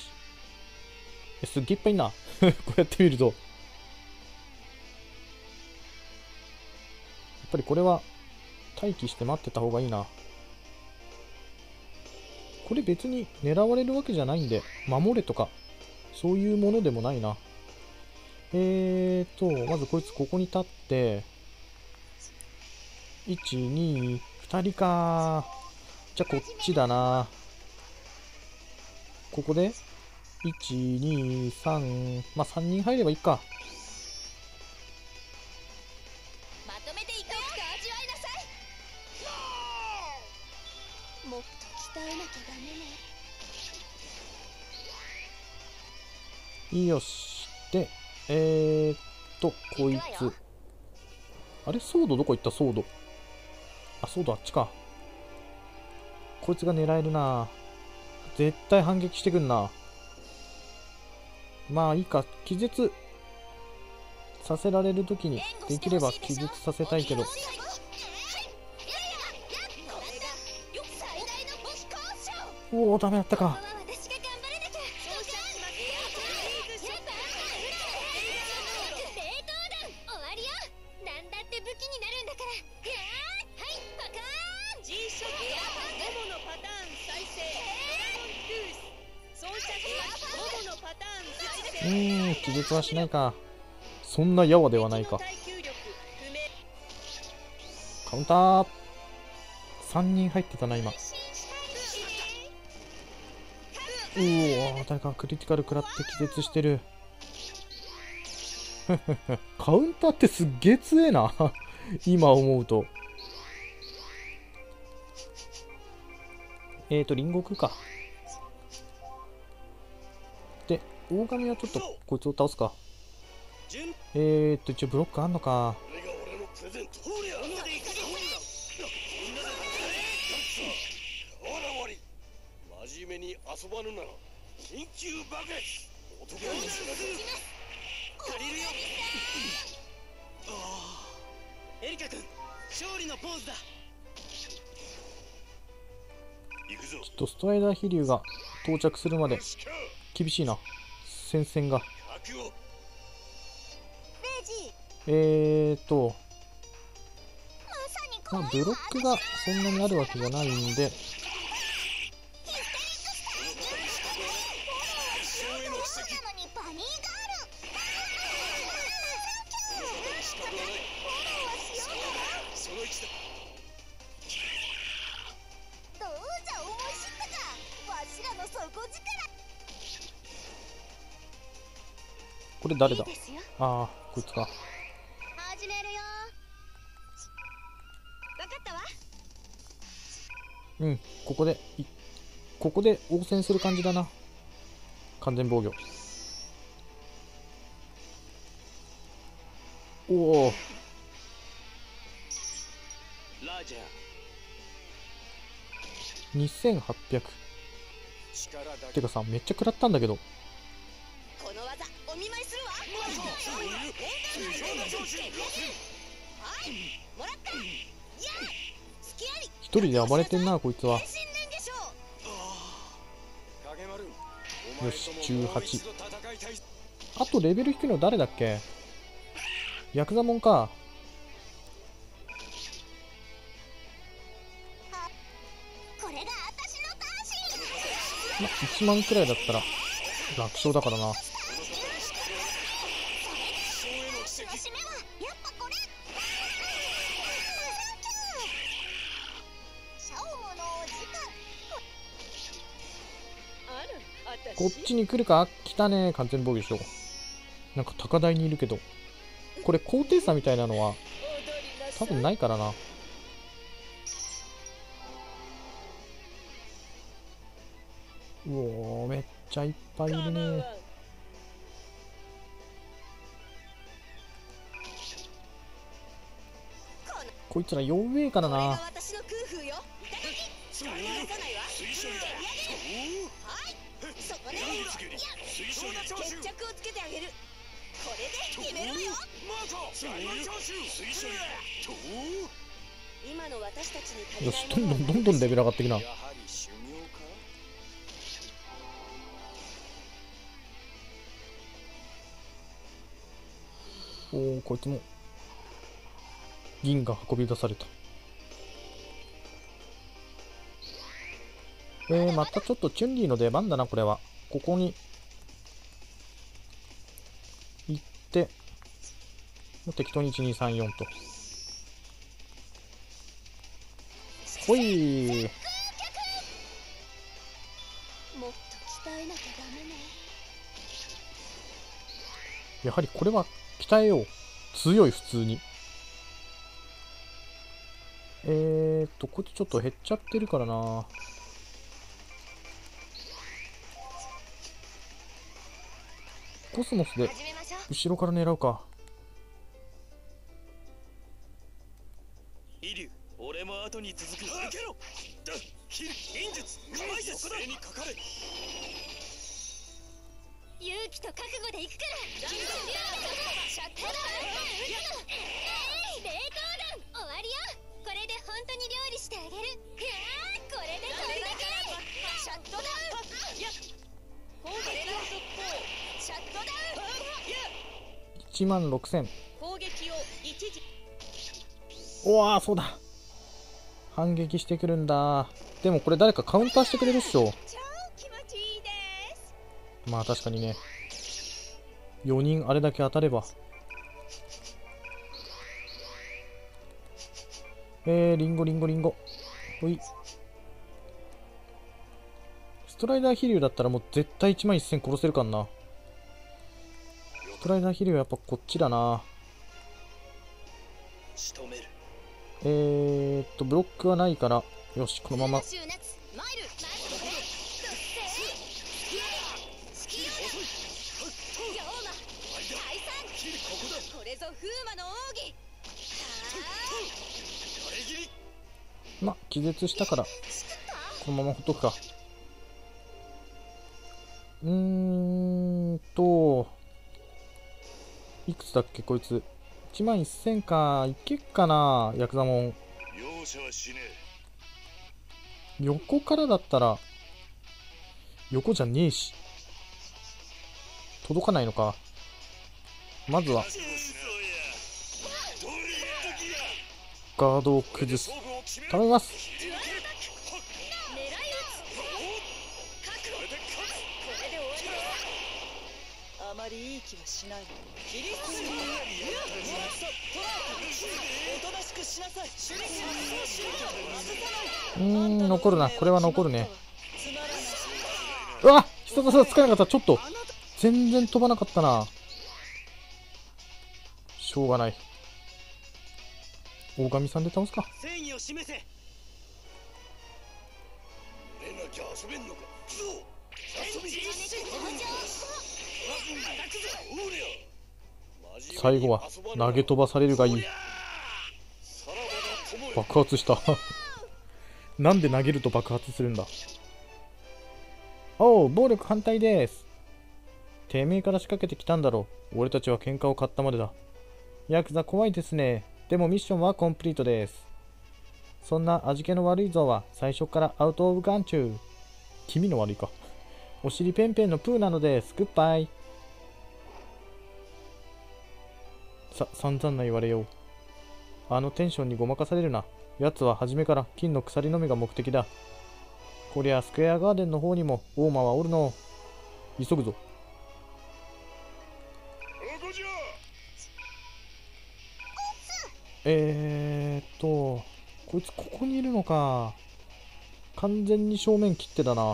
すっげえいっぱいいんなこうやって見るとやっぱりこれは待機して待ってた方がいいな。これ別に狙われるわけじゃないんで、守れとかそういうものでもないな。まずこいつここに立って、1、2、2人か。じゃあこっちだな。ここで、1、2、3、まあ3人入ればいいか。よし。で、こいつ。あれソードどこ行ったソード。あ、ソードあっちか。こいつが狙えるな。絶対反撃してくんな。まあいいか。気絶させられるときに、できれば気絶させたいけど。おお、ダメだったか。気絶はしないか。そんなやわではないか。カウンター3人入ってたな今。うお、誰かクリティカル食らって気絶してる。カウンターってすっげえ強えな。今思うと。隣国か。で、大神はちょっとこいつを倒すか。一応ブロックあんのか。エリカ君、勝利のポーズだ。ちょっとストライダー飛竜が到着するまで厳しいな、戦線が。まあブロックがそんなにあるわけじゃないんで、これ誰だ。ああ、こいつか。うん、ここで応戦する感じだな。完全防御。おお、2800。てかさ、めっちゃ食らったんだけど。一人で暴れてんなこいつは。よし、18。あとレベル低いの誰だっけ。ヤクザモンか。まあ1万くらいだったら楽勝だからな。こっちに来るか。来たね。完全防御しよう。なんか高台にいるけど、これ高低差みたいなのは多分ないからな。うおー、めっちゃいっぱいいるね。こいつら弱えからな。よし、どんどんレベル上がってきな。おお、こいつも銀が運び出された。またちょっとチュンリーの出番だなこれは。ここに行っって、もう適当に1、2、3、4と。ほいー。やはりこれは鍛えよう。強い、普通に。こっちちょっと減っちゃってるからな。コスモスで後ろから狙うか。俺も後に続く。受けろ。忍術解説これにかかれ。勇気と覚悟で行くから。シャッターを撃つの。冷凍弾終わりよ。これで本当に料理してあげる。これでこれだけ。シャットダウン。これだとシャットダウン。16,000。攻撃を一時。おお、そうだ。反撃してくるんだ。でもこれ誰かカウンターしてくれるっしょ。まあ確かにね。4人あれだけ当たれば。リンゴ。ほい。ストライダー飛竜だったらもう絶対1万1000殺せるかんな。ストライダー飛竜はやっぱこっちだな。ブロックはないから、よし、このまま。ま、気絶したからこのままほっとくか。いくつだっけこいつ。1万1000か。いけっかなヤクザモン。横からだったら横じゃねえし届かないのか。まずはガードを崩す。頼みます。残るな。これは残るね。うわっ、人と差つかなかった。ちょっと全然飛ばなかったな。しょうがない。大神さんで倒すか。最後は投げ飛ばされるがいい。爆発したなんで投げると爆発するんだ。おう、暴力反対です。てめえから仕掛けてきたんだろう。俺たちは喧嘩を買ったまでだ。ヤクザ怖いですね。でもミッションはコンプリートです。そんな味気の悪い像は最初からアウトオブガン中。気味の悪いか。お尻ペンペンのプーなのです。グッバイ。散々な言われよう。あのテンションにごまかされるな。奴は初めから金の鎖のみが目的だ。こりゃスクエアガーデンの方にもオーマはおるの。急ぐぞ。こいつここにいるのか。完全に正面切ってだな。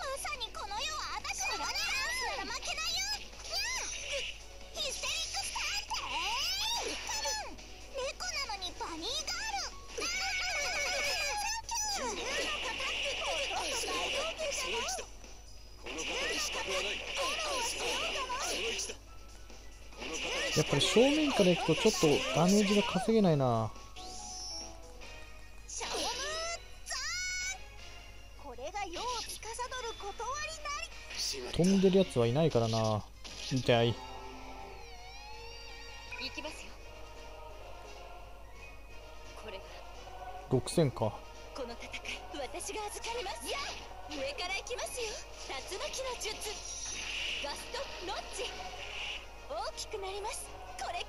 まさにこの世は私のものだ。負けないよ。ヒステリックスターって。猫なのにバニーガール。サンキュー。やっぱり正面から行くとちょっとダメージが稼げないな。飛んでるやつはいないからな。痛い。6000か。大きくなります。これく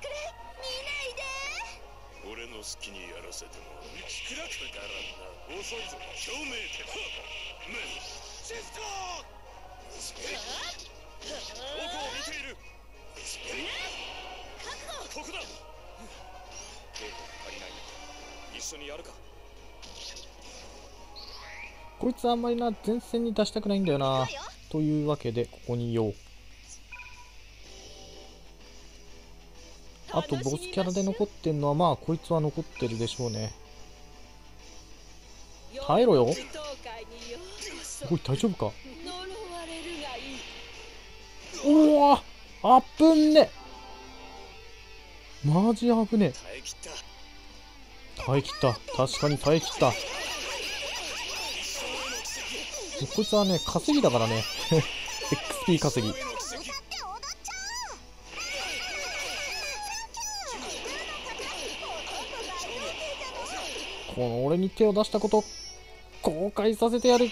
らい見ないで。俺の好きにやらせても打ち砕くからな。遅いぞ。証明手だ。シスト。見ている。ここだ。一緒にやるか。こいつあんまりな前線に出したくないんだよな。というわけでここにいよう。あとボスキャラで残ってんのはまあこいつは残ってるでしょうね。耐えろよ。おい大丈夫か。うわあぶね、マジあぶね。耐え切った、確かに耐え切った。こいつはね稼ぎだからねXP 稼ぎ。この俺に手を出したこと後悔させてやる。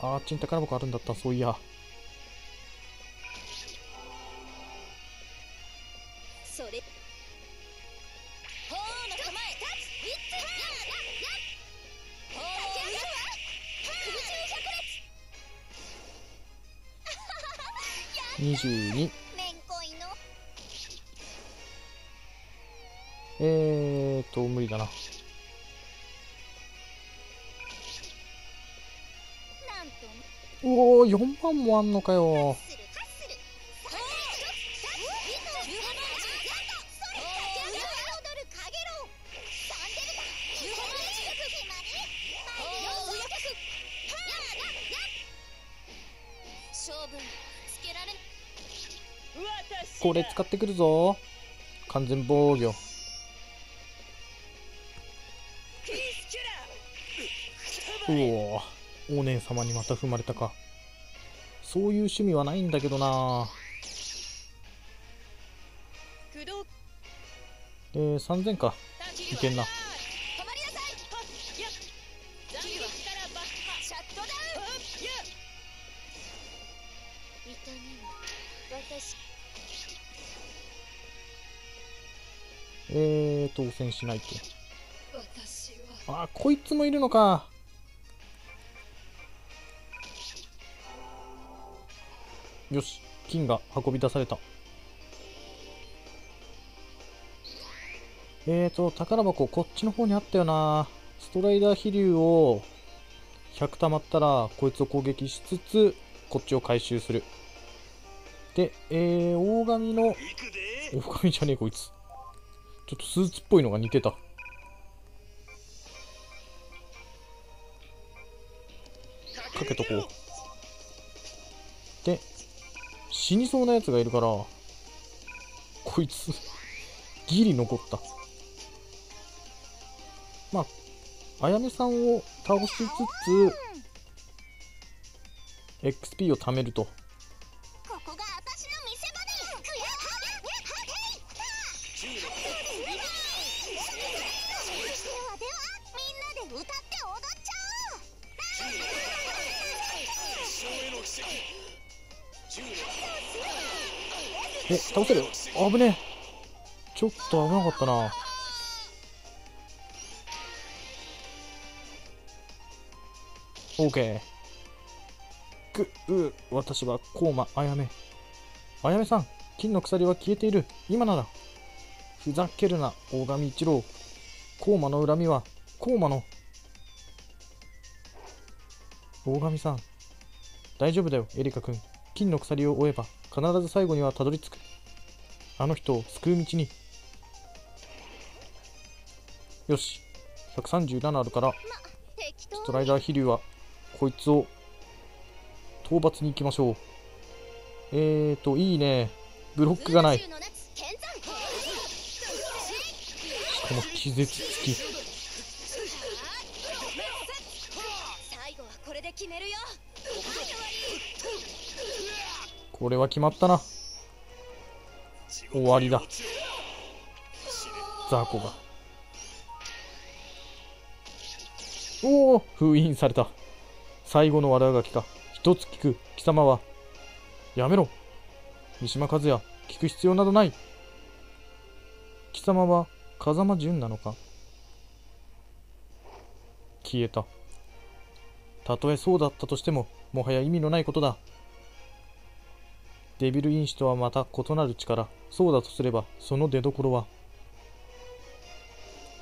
あっちに宝箱あるんだった、そういや。22、無理だな。おお、4万もあんのかよ。これ使ってくるぞ、完全防御。うおお、お姉様にまた踏まれたか。そういう趣味はないんだけどな。3000か、いけんな。当選しないと。あ、こいつもいるのか。よし、金が運び出された。宝箱こっちの方にあったよな。ストライダー飛竜を100溜まったらこいつを攻撃しつつこっちを回収する。で、大神の大神じゃねえこいつ、ちょっとスーツっぽいのが似てた。かけとこう。で、死にそうなやつがいるからこいつギリ残った。まああやめさんを倒しつつ XP を貯めると。え、倒せるよ。危ねえ。ちょっと危なかったな。オーケー。私はコウマあやめ。あやめさん、金の鎖は消えている。今なら。ふざけるな、大神一郎。コウマの恨みは、コウマの。大神さん、大丈夫だよ、エリカ君。金の鎖を追えば必ず最後にはたどり着く。あの人を救う道に。よし、137あるからストライダー飛竜はこいつを討伐に行きましょう。いいね、ブロックがない。しかも気絶付き。最後はこれで決めるよ。これは決まったな。終わりだ。雑魚が。おお、封印された。最後の悪あがきか。一つ聞く、貴様は。やめろ。三島和也、聞く必要などない。貴様は風間淳なのか。消えた。たとえそうだったとしても、もはや意味のないことだ。デビル因子とはまた異なる力。そうだとすれば、その出どころは。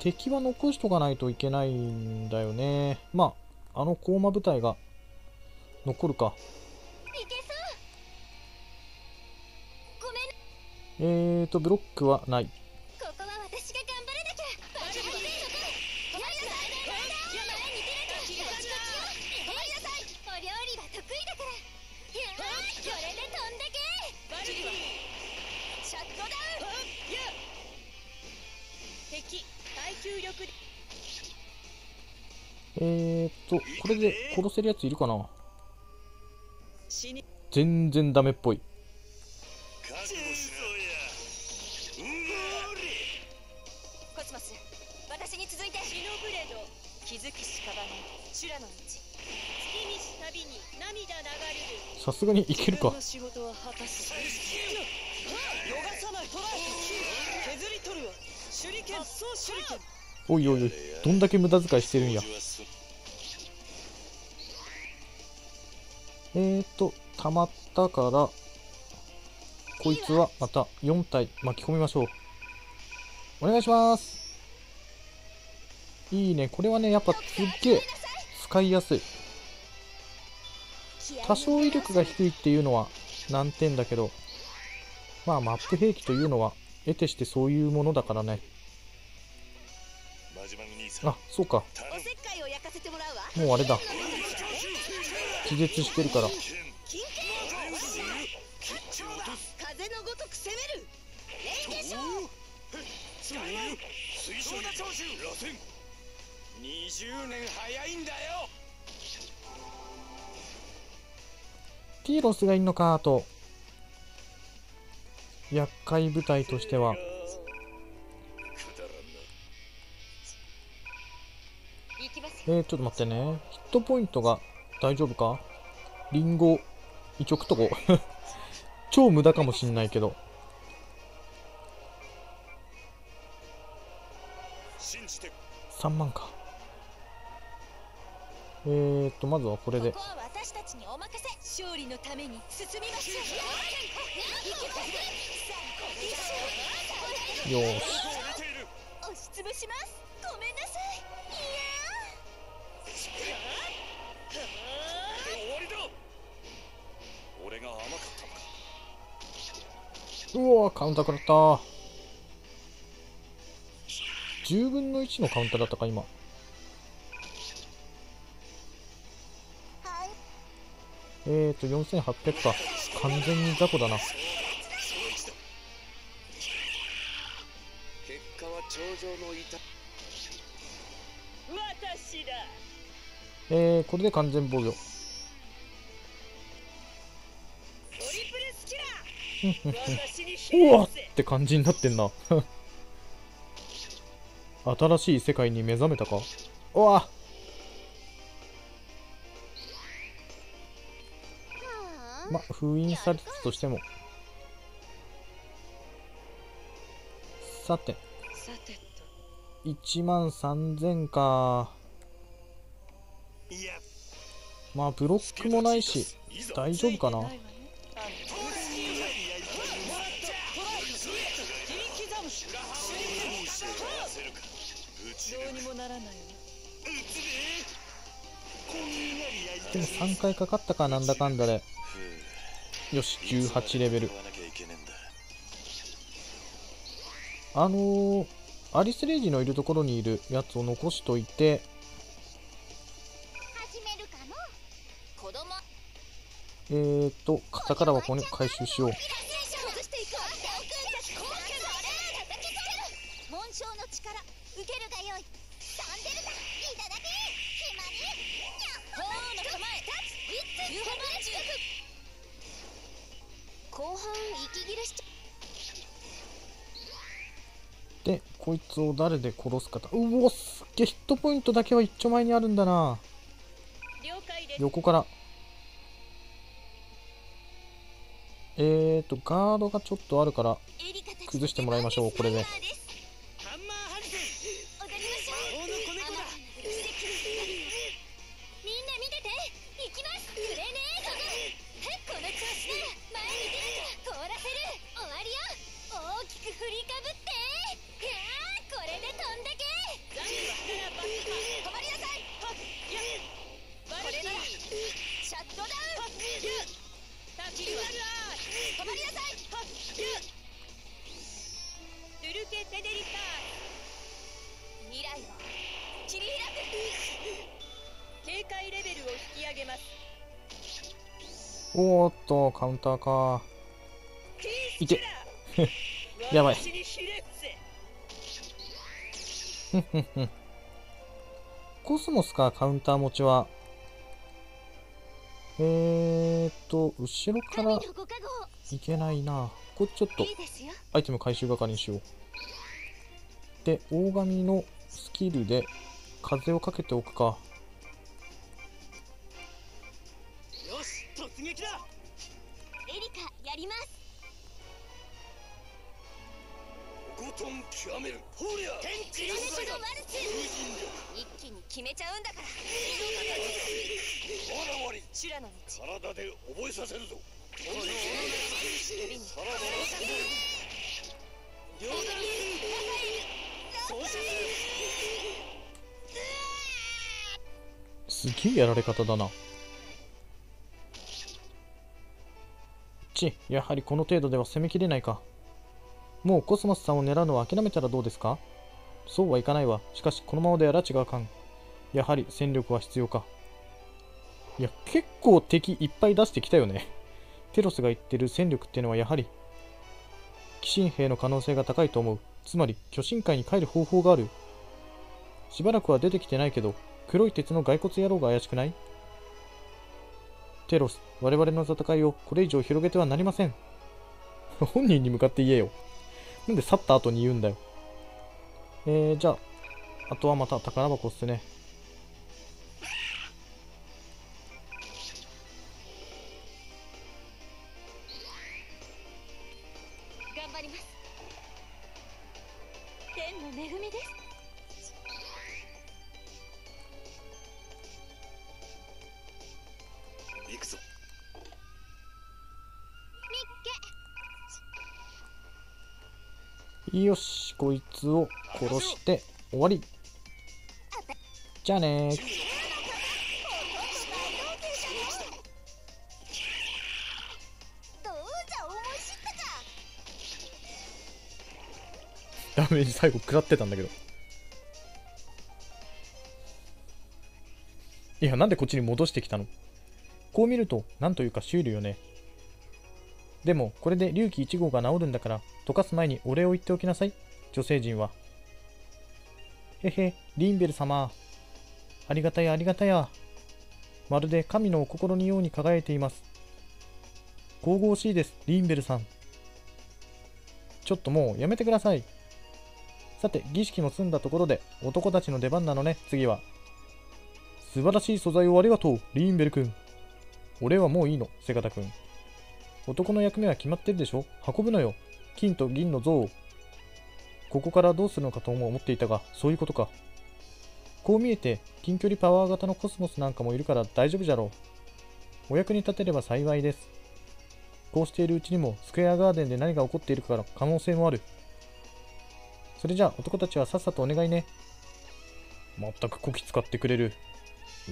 敵は残しとかないといけないんだよね。まあ、あのコーマ部隊が残るか。ブロックはない。これで殺せるやついるかな。全然ダメっぽい。さすがにいけるか。おいおいおい、どんだけ無駄遣いしてるんや。たまったから、こいつはまた4体巻き込みましょう。お願いします。いいね。これはね、やっぱすっげえ使いやすい。多少威力が低いっていうのは難点だけど、まあマップ兵器というのは得てしてそういうものだからね。あ、そうか、もうあれだ、気絶してるから。ティーロスがいんのかと、厄介部隊としては。ちょっと待ってね。ヒットポイントが大丈夫か。リンゴ一応食っとこう超無駄かもしんないけど。3万か。まずはこれで。よーし。うわ、カウンター食らった。10分の1のカウンターだったか今。4800か。完全に雑魚だな。これで完全防御。うわっって感じになってんな新しい世界に目覚めたか。うわ、ま、封印されつつとしても。さて、13000か。まあブロックもないし大丈夫かな。でも3回かかったか、なんだかんだで。よし、18レベル。アリス・レイジのいるところにいるやつを残しといて、宝箱を回収しよう。で、こいつを誰で殺すかと。うお、すっげえ。ヒットポイントだけは一丁前にあるんだな。横から。ガードがちょっとあるから崩してもらいましょう。これで。おーっとカウンターかー。いてやばい。コスモスかカウンター持ちは。後ろからいけないな。これちょっとアイテム回収係にしよう。で、大神のスキルで風をかけておくか。体で覚えさせるぞ。すげえやられ方だな。やはりこの程度では攻めきれないか。もうコスモスさんを狙うのは諦めたらどうですか。そうはいかないわ。しかしこのままでは拉致があかん。やはり戦力は必要か。いや結構敵いっぱい出してきたよね。テロスが言ってる戦力っていうのはやはり騎神兵の可能性が高いと思う。つまり巨神界に帰る方法がある。しばらくは出てきてないけど黒い鉄の骸骨野郎が怪しくない。テロス、我々の戦いをこれ以上広げてはなりません。本人に向かって言えよ。なんで去った後に言うんだよ。じゃああとはまた宝箱っすね。よし、こいつを殺して終わり。じゃあねー。ダメージ最後食らってたんだけど。いや、なんでこっちに戻してきたの。こう見るとなんというか終了よね。でもこれで龍騎1号が治るんだから溶かす前にお礼を言っておきなさい。女性陣はへへ、リンベル様ありがたやありがたや。まるで神のお心のように輝いています。神々しいですリンベルさん。ちょっともうやめてください。さて儀式も済んだところで男たちの出番なのね。次は素晴らしい素材をありがとうリンベル君。俺はもういいのセガタ君。男の役目は決まってるでしょ。運ぶのよ金と銀の像を。ここからどうするのかとも思っていたがそういうことか。こう見えて近距離パワー型のコスモスなんかもいるから大丈夫じゃろう。お役に立てれば幸いです。こうしているうちにもスクエアガーデンで何が起こっているかの可能性もある。それじゃあ男たちはさっさとお願いね。まったくこき使ってくれる。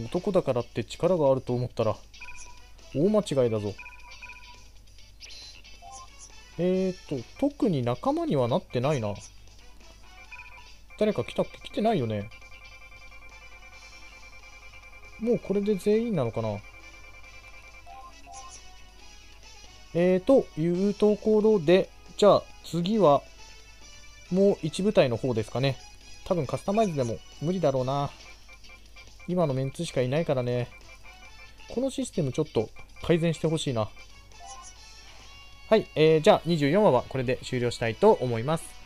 男だからって力があると思ったら大間違いだぞ。特に仲間にはなってないな。誰か来たっけ。来てないよね。もうこれで全員なのかな。というところで、じゃあ次はもう一部隊の方ですかね。多分カスタマイズでも無理だろうな。今のメンツしかいないからね。このシステムちょっと改善してほしいな。はい、じゃあ24話はこれで終了したいと思います。